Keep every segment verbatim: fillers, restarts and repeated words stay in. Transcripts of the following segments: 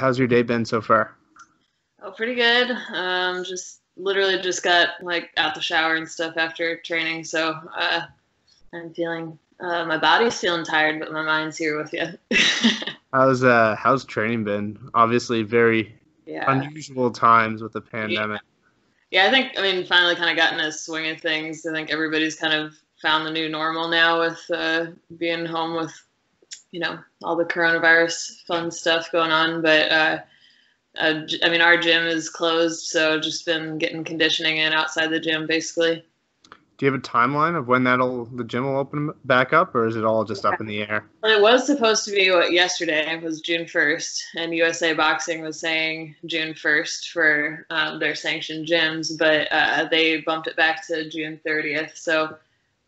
how's your day been so far? Oh, pretty good. Um, just literally just got like out the shower and stuff after training, so uh, I'm feeling uh, my body's feeling tired, but my mind's here with you. how's uh how's training been? Obviously, very yeah. unusual times with the pandemic. Yeah. yeah, I think I mean finally kind of gotten a swing of things. I think everybody's kind of found the new normal now with uh, being home with, you know, all the coronavirus fun stuff going on. But, uh, uh, I mean, our gym is closed, so just been getting conditioning in outside the gym, basically. Do you have a timeline of when that'll the gym will open back up, or is it all just yeah. up in the air? Well, it was supposed to be what yesterday was June first, and U S A Boxing was saying June first for um, their sanctioned gyms, but uh, they bumped it back to June thirtieth, so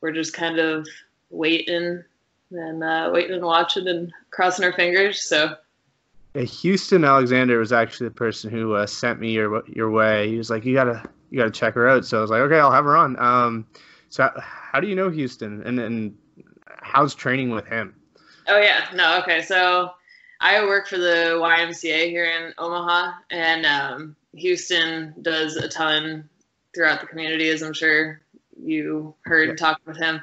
we're just kind of waiting and uh, waiting and watching and crossing our fingers. So, yeah, Houston Alexander was actually the person who uh, sent me your your way. He was like, "You gotta you gotta check her out." So I was like, "Okay, I'll have her on." Um, so how, how do you know Houston, and and how's training with him? Oh yeah, no, okay. So I work for the Y M C A here in Omaha, and um, Houston does a ton throughout the community, as I'm sure you heard yeah. talking with him,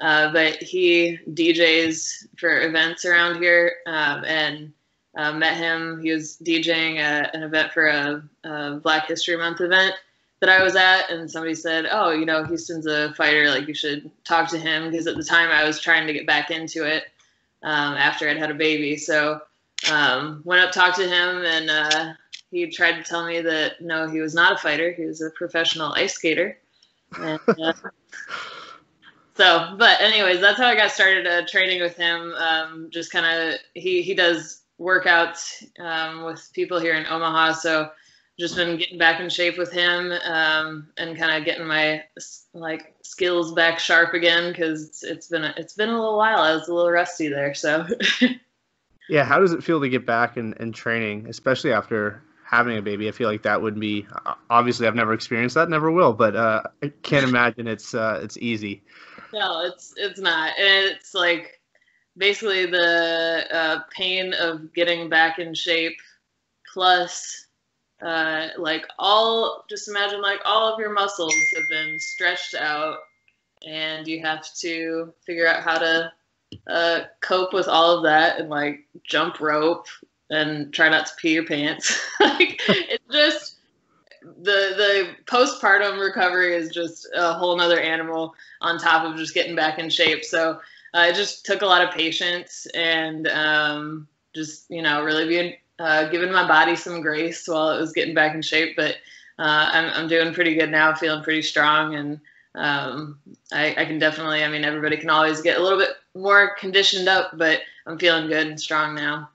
uh, but he D Js for events around here, um, and uh, met him. He was DJing a, an event for a, a Black History Month event that I was at, and somebody said, "Oh, you know, Houston's a fighter. Like, you should talk to him." Because at the time, I was trying to get back into it um, after I'd had a baby. So um, went up, talked to him, and uh, he tried to tell me that no, he was not a fighter. He was a professional ice skater. And, uh, so, but anyways, that's how I got started uh, training with him. Um, just kind of, he, he does workouts um, with people here in Omaha. So just been getting back in shape with him um, and kind of getting my like skills back sharp again. Cause it's been, a, it's been a little while. I was a little rusty there. So yeah. How does it feel to get back in, in training, especially after having a baby? I feel like that would be, obviously I've never experienced that, never will, but uh, I can't imagine it's uh, it's easy. No, it's it's not. It's like basically the uh, pain of getting back in shape plus uh, like all, just imagine like all of your muscles have been stretched out and you have to figure out how to uh, cope with all of that and like jump rope and try not to pee your pants. Like, it's just the the postpartum recovery is just a whole nother animal on top of just getting back in shape. So uh, it just took a lot of patience and um, just, you know, really being uh, giving my body some grace while it was getting back in shape. But uh, I'm I'm doing pretty good now, feeling pretty strong, and um, I, I can definitely. I mean, everybody can always get a little bit more conditioned up, but I'm feeling good and strong now.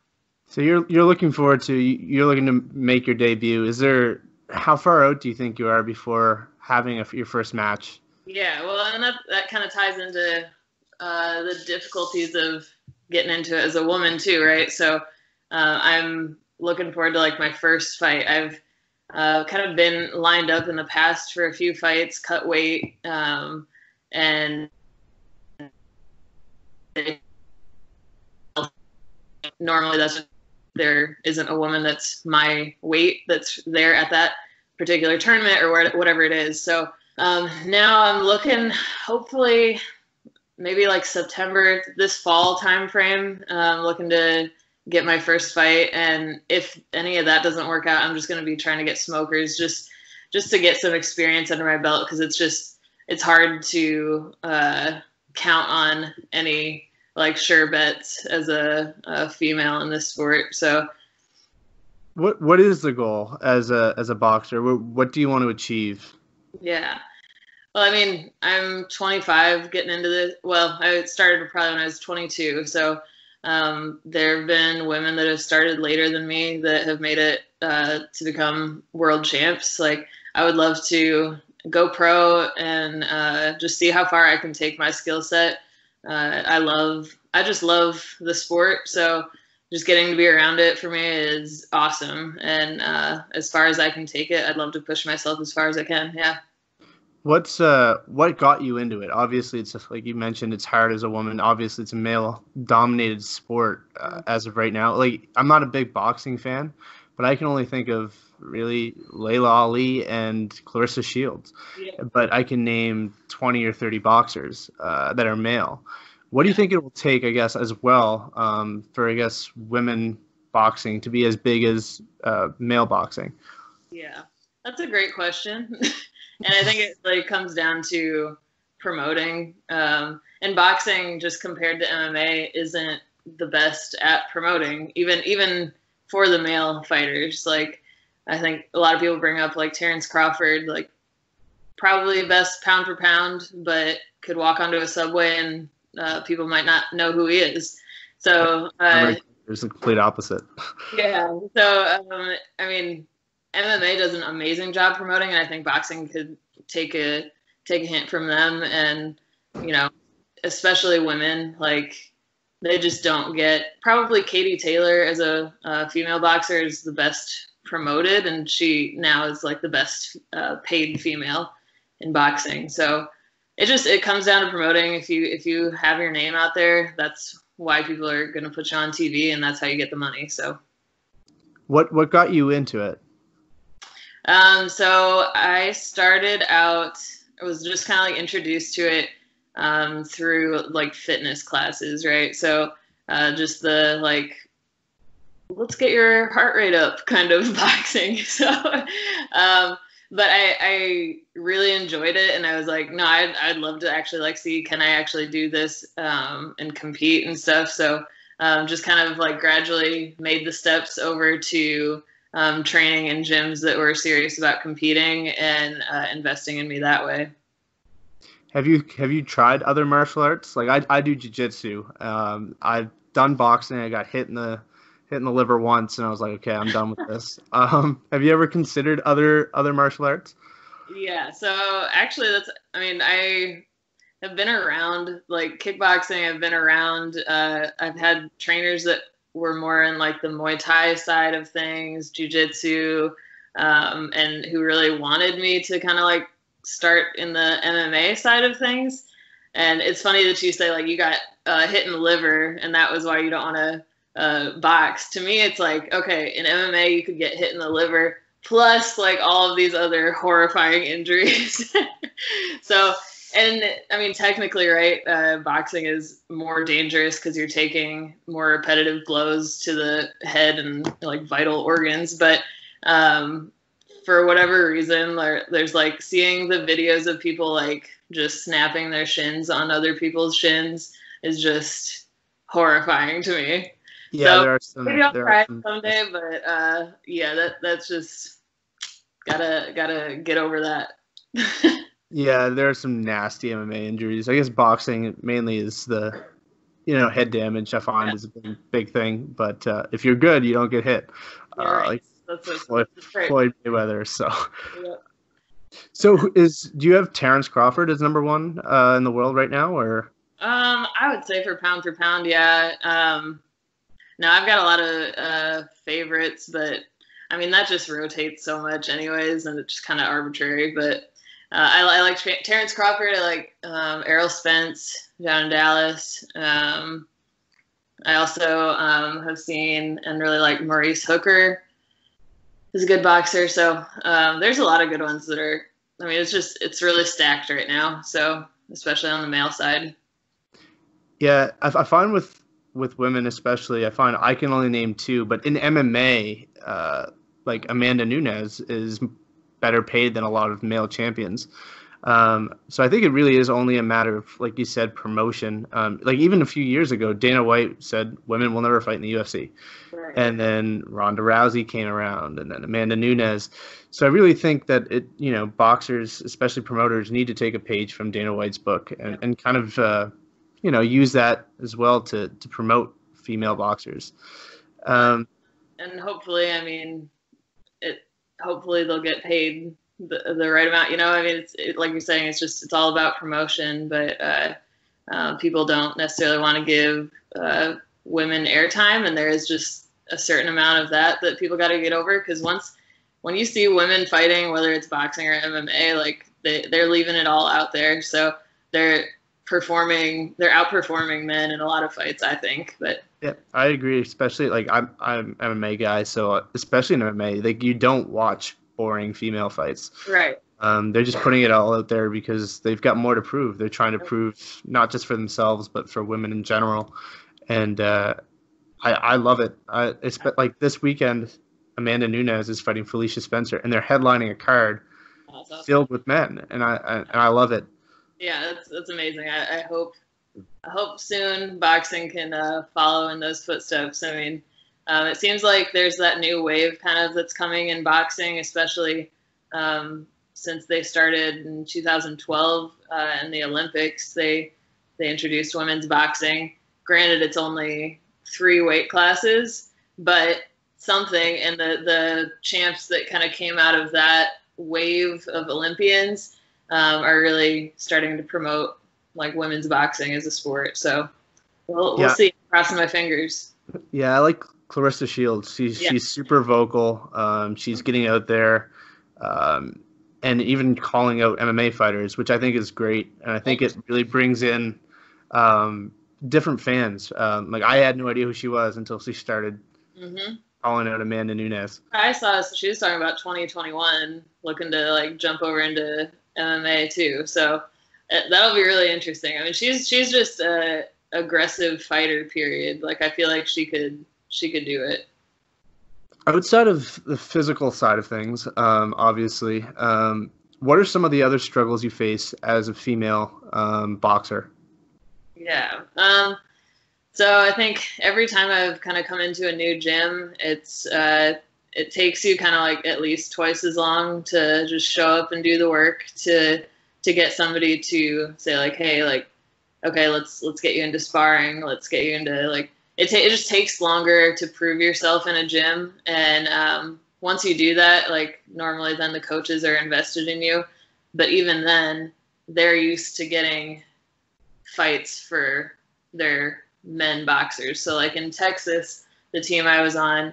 So you're you're looking forward to you're looking to make your debut. Is there how far out do you think you are before having a, your first match? Yeah, well, and that that kind of ties into uh, the difficulties of getting into it as a woman too, right? So uh, I'm looking forward to like my first fight. I've uh, kind of been lined up in the past for a few fights, cut weight, um, and. Normally, that's just there isn't a woman that's my weight that's there at that particular tournament or whatever it is. So um, now I'm looking, hopefully, maybe like September, this fall time frame, um, looking to get my first fight. And if any of that doesn't work out, I'm just going to be trying to get smokers just just to get some experience under my belt, because it's just it's hard to uh, count on any like sure bets as a, a female in this sport. So what what is the goal as a as a boxer? What, what do you want to achieve? Yeah. Well, I mean, I'm twenty-five getting into this. Well, I started probably when I was twenty-two. So um, there have been women that have started later than me that have made it uh, to become world champs. Like, I would love to go pro and uh, just see how far I can take my skill set. Uh, I love, I just love the sport, so just getting to be around it for me is awesome, and uh, as far as I can take it, I'd love to push myself as far as I can, yeah. What's uh what got you into it? Obviously, it's like you mentioned, it's hard as a woman. Obviously, it's a male-dominated sport uh, as of right now. Like, I'm not a big boxing fan, but I can only think of really Layla Ali and Claressa Shields. Yeah. But I can name twenty or thirty boxers uh, that are male. What do you think it will take, I guess, as well um, for, I guess, women boxing to be as big as uh, male boxing? Yeah, that's a great question. And I think it like comes down to promoting. Um, and boxing, just compared to M M A, isn't the best at promoting, even even for the male fighters. Like, I think a lot of people bring up like Terrence Crawford, like probably best pound for pound, but could walk onto a subway and uh, people might not know who he is. So uh, it's the complete opposite. Yeah. So um, I mean, M M A does an amazing job promoting, and I think boxing could take a take a hint from them. And, you know, especially women, like, they just don't get. Probably Katie Taylor as a, a female boxer is the best promoted, and she now is like the best uh, paid female in boxing. So it just it comes down to promoting. If you if you have your name out there, that's why people are going to put you on T V, and that's how you get the money. So, what what got you into it? Um, so I started out, I was just kind of like introduced to it, um, through like fitness classes, right? So, uh, just the, like, let's get your heart rate up kind of boxing. So, um, but I, I really enjoyed it, and I was like, no, I'd, I'd love to actually like see, can I actually do this, um, and compete and stuff. So, um, just kind of like gradually made the steps over to, Um, training in gyms that were serious about competing and uh, investing in me that way. Have you have you tried other martial arts? Like, I I do jiu-jitsu. Um, I've done boxing. I got hit in the hit in the liver once, and I was like, okay, I'm done with this. Um, have you ever considered other other martial arts? Yeah. So actually, that's. I mean, I have been around like kickboxing. I've been around. Uh, I've had trainers that were more in like the Muay Thai side of things, jiu-jitsu, um, and who really wanted me to kind of like start in the M M A side of things. And it's funny that you say like you got uh, hit in the liver and that was why you don't want to uh, box. To me, it's like, okay, in M M A you could get hit in the liver plus like all of these other horrifying injuries. So, and I mean, technically, right, uh, boxing is more dangerous because you're taking more repetitive blows to the head and like vital organs. But um, for whatever reason, there, there's like seeing the videos of people like just snapping their shins on other people's shins is just horrifying to me. Yeah, so, there are some. Maybe I'll try it someday, but uh, yeah, that that's just gotta gotta get over that. Yeah, there are some nasty M M A injuries. I guess boxing mainly is the, you know, head damage. I find yeah. is a big, big thing. But uh, if you're good, you don't get hit. Uh, right. Like that's what, Floyd, that's right. Floyd Mayweather. So, yeah. so is do you have Terrence Crawford as number one uh, in the world right now, or? Um, I would say for pound for pound, yeah. Um, no, I've got a lot of uh, favorites, but I mean that just rotates so much, anyways, and it's just kind of arbitrary, but. Uh, I, I like Ter- Terrence Crawford. I like um, Errol Spence down in Dallas. Um, I also um, have seen and really like Maurice Hooker. He's a good boxer. So um, there's a lot of good ones that are, I mean, it's just, it's really stacked right now. So especially on the male side. Yeah, I, I find with, with women especially, I find I can only name two, but in M M A, uh, like Amanda Nunes is better paid than a lot of male champions. Um, so I think it really is only a matter of, like you said, promotion. Um, like even a few years ago, Dana White said women will never fight in the U F C. Right. And then Ronda Rousey came around and then Amanda Nunes. So I really think that it, you know, boxers, especially promoters, need to take a page from Dana White's book and, and kind of, uh, you know, use that as well to, to promote female boxers. Um, and hopefully, I mean, it, hopefully they'll get paid the, the right amount. You know, I mean, it's it, like you're saying, it's just, it's all about promotion, but uh, uh, people don't necessarily want to give uh, women airtime. And there is just a certain amount of that that people got to get over. Cause once, when you see women fighting, whether it's boxing or M M A, like they, they're leaving it all out there. So they're performing, they're outperforming men in a lot of fights, I think. But yeah, I agree. Especially like I'm, I'm an M M A guy, so especially in M M A, like you don't watch boring female fights. Right. Um, they're just putting it all out there because they've got more to prove. They're trying to prove not just for themselves, but for women in general. And uh, I, I love it. I, it's like this weekend, Amanda Nunes is fighting Felicia Spencer, and they're headlining a card awesome. filled with men, and I, I and I love it. Yeah, that's that's amazing. I, I hope I hope soon boxing can uh, follow in those footsteps. I mean, um, it seems like there's that new wave kind of that's coming in boxing, especially um, since they started in two thousand twelve uh, in the Olympics. They they introduced women's boxing. Granted, it's only three weight classes, but something, and the, the champs that kind of came out of that wave of Olympians um, are really starting to promote like women's boxing as a sport. So we'll, yeah. we'll see. Crossing my fingers. Yeah, I like Claressa Shields. She's, yeah. she's super vocal. Um, she's getting out there um, and even calling out M M A fighters, which I think is great. And I think it really brings in um, different fans. Um, like I had no idea who she was until she started mm-hmm. calling out Amanda Nunes. I saw she was talking about twenty twenty-one, looking to like jump over into M M A too. So that'll be really interesting. I mean, she's she's just a aggressive fighter. Period. Like I feel like she could she could do it. Outside of the physical side of things, um, obviously, um, what are some of the other struggles you face as a female um, boxer? Yeah. Um, So I think every time I've kind of come into a new gym, it's uh, it takes you kind of like at least twice as long to just show up and do the work to to get somebody to say like, hey, like, okay, let's let's get you into sparring, let's get you into like it. Ta- it just takes longer to prove yourself in a gym, and um, once you do that, like normally then the coaches are invested in you, but even then they're used to getting fights for their men boxers. So like in Texas, the team I was on,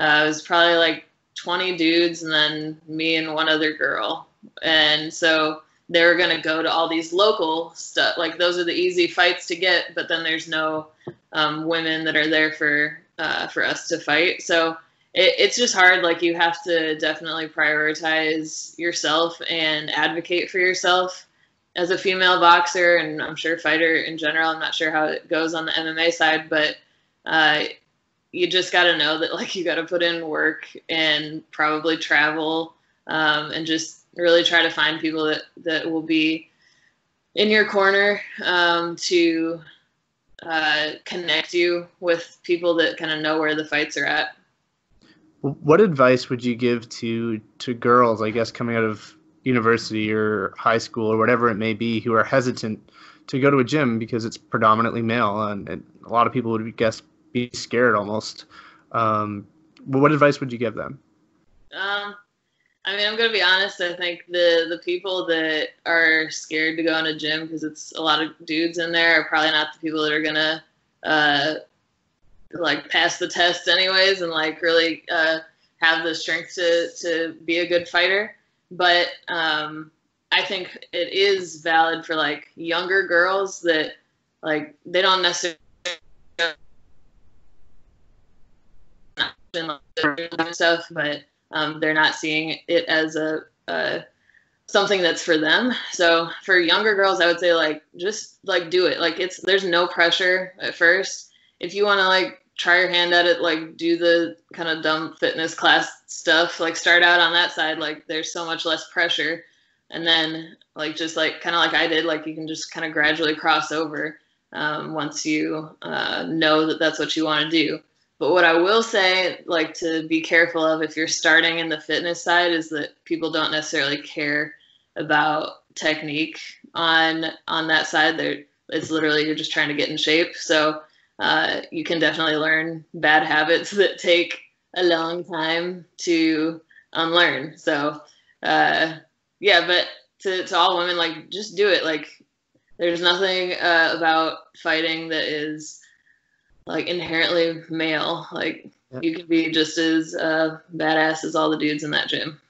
uh, it was probably like twenty dudes and then me and one other girl. And so they were going to go to all these local stuff. Like those are the easy fights to get, but then there's no um, women that are there for uh, for us to fight. So it, it's just hard. Like you have to definitely prioritize yourself and advocate for yourself as a female boxer, and I'm sure fighter in general. I'm not sure how it goes on the M M A side, but uh, you just got to know that like you got to put in work and probably travel um, and just really try to find people that, that will be in your corner um, to uh, connect you with people that kind of know where the fights are at. What advice would you give to, to girls, I guess, coming out of university or high school or whatever it may be, who are hesitant to go to a gym because it's predominantly male, and, and a lot of people would be, guess be scared almost. Um, what advice would you give them? Um, I mean, I'm going to be honest. I think the the people that are scared to go in a gym because it's a lot of dudes in there are probably not the people that are going to uh, like pass the test anyways and like really uh, have the strength to to be a good fighter. But um, I think it is valid for like younger girls that like they don't necessarily stuff, but um, they're not seeing it as a, a something that's for them. So for younger girls, I would say like just like do it. Like it's there's no pressure at first. If you want to like try your hand at it, like do the kind of dumb fitness class stuff, like start out on that side, like there's so much less pressure. And then like just like kind of like I did, like you can just kind of gradually cross over um, once you uh, know that that's what you want to do. But what I will say, like to be careful of if you're starting in the fitness side, is that people don't necessarily care about technique on on that side. They're, it's literally you're just trying to get in shape. So Uh, you can definitely learn bad habits that take a long time to unlearn. So, uh, yeah, but to, to all women, like, just do it. Like, there's nothing uh, about fighting that is, like, inherently male. Like, yep. You can be just as uh, badass as all the dudes in that gym.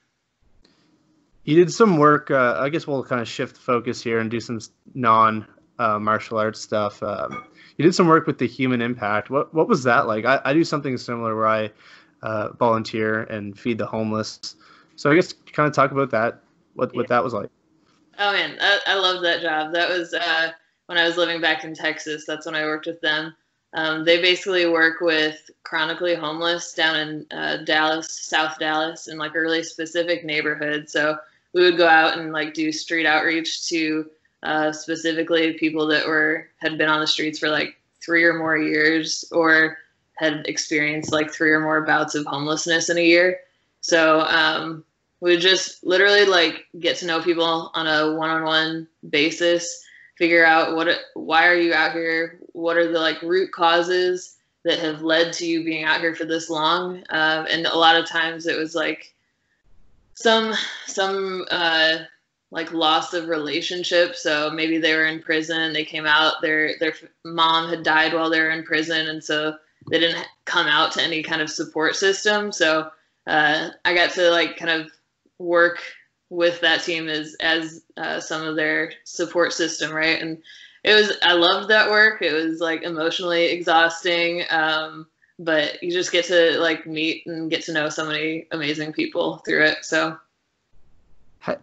You did some work. Uh, I guess we'll kind of shift focus here and do some non uh, martial arts stuff. Um, you did some work with the Human Impact. What what was that like? I, I do something similar where I uh, volunteer and feed the homeless. So I guess kind of talk about that. What yeah. what that was like. Oh man, I, I loved that job. That was uh, when I was living back in Texas. That's when I worked with them. Um, they basically work with chronically homeless down in uh, Dallas, South Dallas, in like a really specific neighborhood. So we would go out and like do street outreach to uh, specifically people that were had been on the streets for like three or more years, or had experienced like three or more bouts of homelessness in a year. So um, we would just literally like get to know people on a one-on-one basis, figure out what why are you out here, what are the like root causes that have led to you being out here for this long, um, and a lot of times it was like some some uh, like loss of relationship. So maybe they were in prison, they came out, their their mom had died while they were in prison, and so they didn't come out to any kind of support system. So uh, I got to like kind of work with that team as as uh, some of their support system, right? And it was, I loved that work. It was like emotionally exhausting, um, but you just get to like meet and get to know so many amazing people through it. So,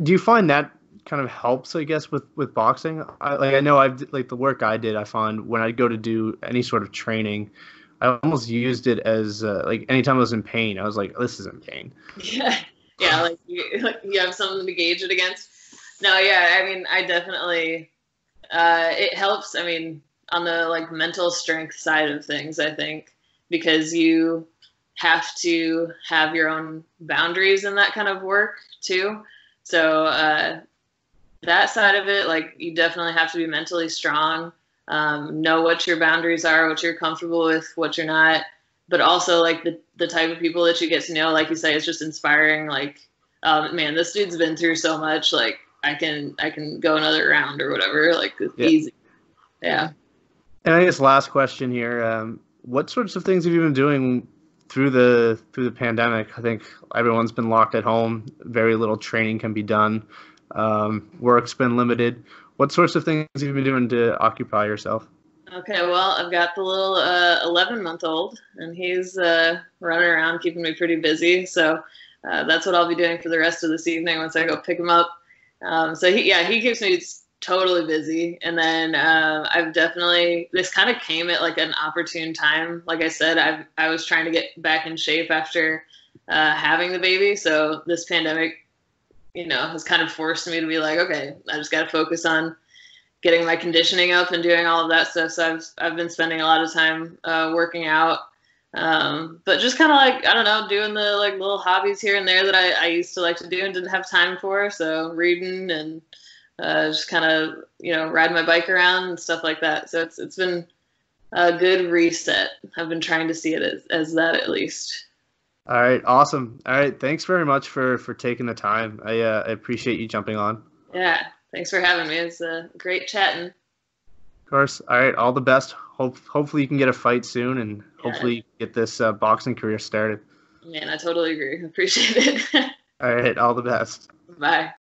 do you find that kind of helps, I guess, with with boxing? I, like I know I've like the work I did, I found when I go to do any sort of training, I almost used it as uh, like anytime I was in pain, I was like, this isn't pain. Yeah, yeah, like you like you have something to gauge it against. No, yeah, I mean, I definitely. Uh, it helps, I mean, on the like mental strength side of things, I think, because you have to have your own boundaries in that kind of work too. So uh, that side of it, like you definitely have to be mentally strong, um, know what your boundaries are, what you're comfortable with, what you're not, but also like the, the type of people that you get to know, like you say, it's just inspiring. Like, um, man, this dude's been through so much, like, I can I can go another round or whatever, like it's yeah. easy. Yeah. And I guess last question here, um, what sorts of things have you been doing through the through the pandemic? I think everyone's been locked at home. Very little training can be done. Um, work's been limited. What sorts of things have you been doing to occupy yourself? Okay, well, I've got the little uh, eleven-month-old, and he's uh, running around keeping me pretty busy. So uh, that's what I'll be doing for the rest of this evening once I go pick him up. Um, so he, yeah, he keeps me totally busy. And then, um, uh, I've definitely, this kind of came at like an opportune time. Like I said, I've, I was trying to get back in shape after, uh, having the baby. So this pandemic, you know, has kind of forced me to be like, okay, I just got to focus on getting my conditioning up and doing all of that stuff. So I've, I've been spending a lot of time, uh, working out, um, but just kind of like, I don't know, doing the like little hobbies here and there that I, I used to like to do and didn't have time for. So reading and, uh, just kind of, you know, ride my bike around and stuff like that. So it's, it's been a good reset. I've been trying to see it as, as that at least. All right. Awesome. All right. Thanks very much for, for taking the time. I, uh, I appreciate you jumping on. Yeah. Thanks for having me. It's a uh, great chatting. Of course. All right. All the best. Hope, hopefully you can get a fight soon and hopefully get this uh, boxing career started. Man, I totally agree. Appreciate it. All right. All the best. Bye.